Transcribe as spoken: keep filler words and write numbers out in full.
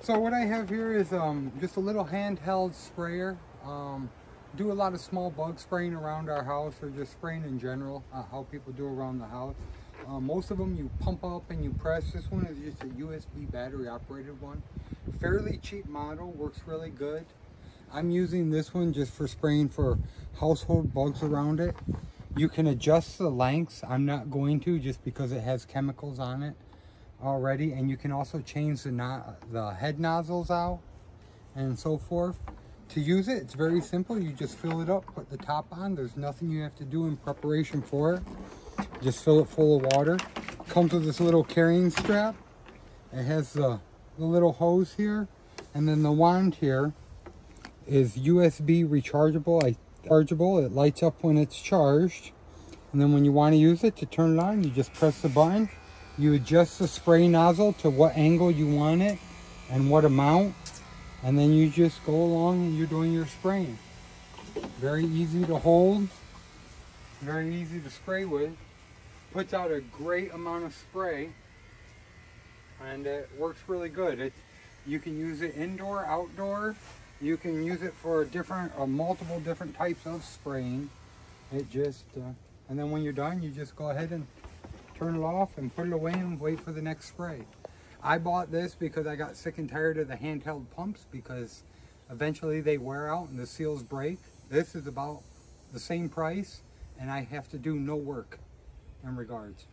So what I have here is um, just a little handheld sprayer. Um, do a lot of small bug spraying around our house, or just spraying in general, uh, how people do around the house. Uh, most of them you pump up and you press. This one is just a U S B battery operated one. Fairly cheap model, works really good. I'm using this one just for spraying for household bugs around it. You can adjust the lengths. I'm not going to, just because it has chemicals on it already. And you can also change the, no the head nozzles out and so forth. To use it, it's very simple. You just fill it up, put the top on. There's nothing you have to do in preparation for it. Just fill it full of water. Comes with this little carrying strap. It has the, the little hose here, and then the wand here is U S B rechargeable. I chargeable. It lights up when it's charged, and then when you want to use it to turn it on, you just press the button. You adjust the spray nozzle to what angle you want it and what amount, and then you just go along and you're doing your spraying. Very easy to hold, very easy to spray with. Puts out a great amount of spray, and it works really good. It's, you can use it indoor, outdoor. You can use it for different, uh, multiple different types of spraying. It just, uh, and then when you're done, you just go ahead and turn it off and put it away and wait for the next spray. I bought this because I got sick and tired of the handheld pumps, because eventually they wear out and the seals break. This is about the same price, and I have to do no work in regards.